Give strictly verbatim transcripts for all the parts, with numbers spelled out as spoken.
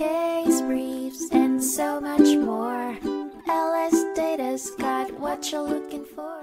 case briefs, and so much more. L S Data's got what you're looking for.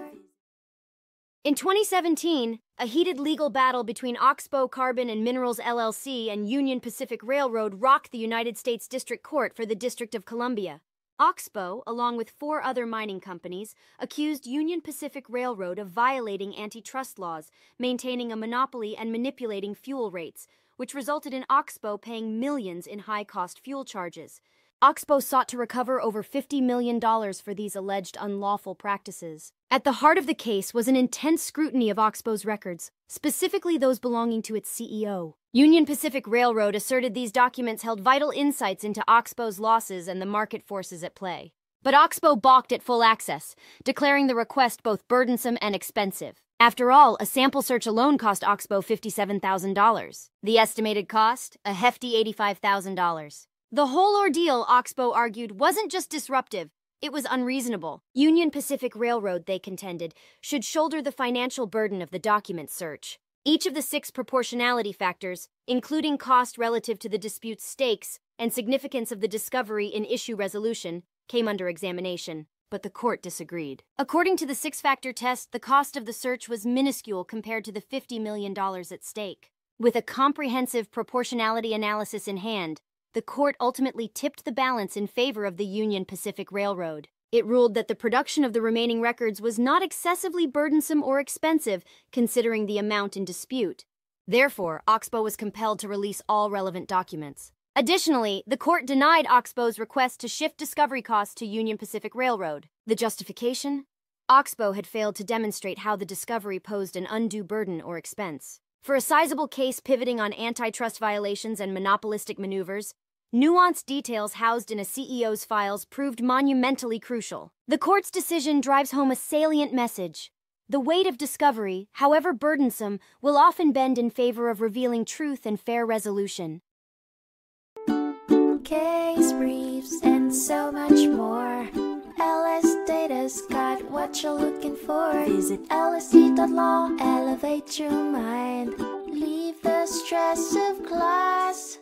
In twenty seventeen, a heated legal battle between Oxbow Carbon and Minerals L L C and Union Pacific Railroad rocked the United States District Court for the District of Columbia. Oxbow, along with four other mining companies, accused Union Pacific Railroad of violating antitrust laws, maintaining a monopoly, and manipulating fuel rates, which resulted in Oxbow paying millions in high-cost fuel charges. Oxbow sought to recover over fifty million dollars for these alleged unlawful practices. At the heart of the case was an intense scrutiny of Oxbow's records, specifically those belonging to its C E O. Union Pacific Railroad asserted these documents held vital insights into Oxbow's losses and the market forces at play. But Oxbow balked at full access, declaring the request both burdensome and expensive. After all, a sample search alone cost Oxbow fifty-seven thousand dollars. The estimated cost? A hefty eighty-five thousand dollars. The whole ordeal, Oxbow argued, wasn't just disruptive, it was unreasonable. Union Pacific Railroad, they contended, should shoulder the financial burden of the document search. Each of the six proportionality factors, including cost relative to the dispute's stakes and significance of the discovery in issue resolution, came under examination, but the court disagreed. According to the six-factor test, the cost of the search was minuscule compared to the fifty million dollars at stake. With a comprehensive proportionality analysis in hand, the court ultimately tipped the balance in favor of the Union Pacific Railroad. It ruled that the production of the remaining records was not excessively burdensome or expensive, considering the amount in dispute. Therefore, Oxbow was compelled to release all relevant documents. Additionally, the court denied Oxbow's request to shift discovery costs to Union Pacific Railroad. The justification? Oxbow had failed to demonstrate how the discovery posed an undue burden or expense. For a sizable case pivoting on antitrust violations and monopolistic maneuvers, nuanced details housed in a C E O's files proved monumentally crucial. The court's decision drives home a salient message. The weight of discovery, however burdensome, will often bend in favor of revealing truth and fair resolution. Case briefs and so much more. L S Data's got what you're looking for. Visit L S D dot law, elevate your mind. Leave the stress of class.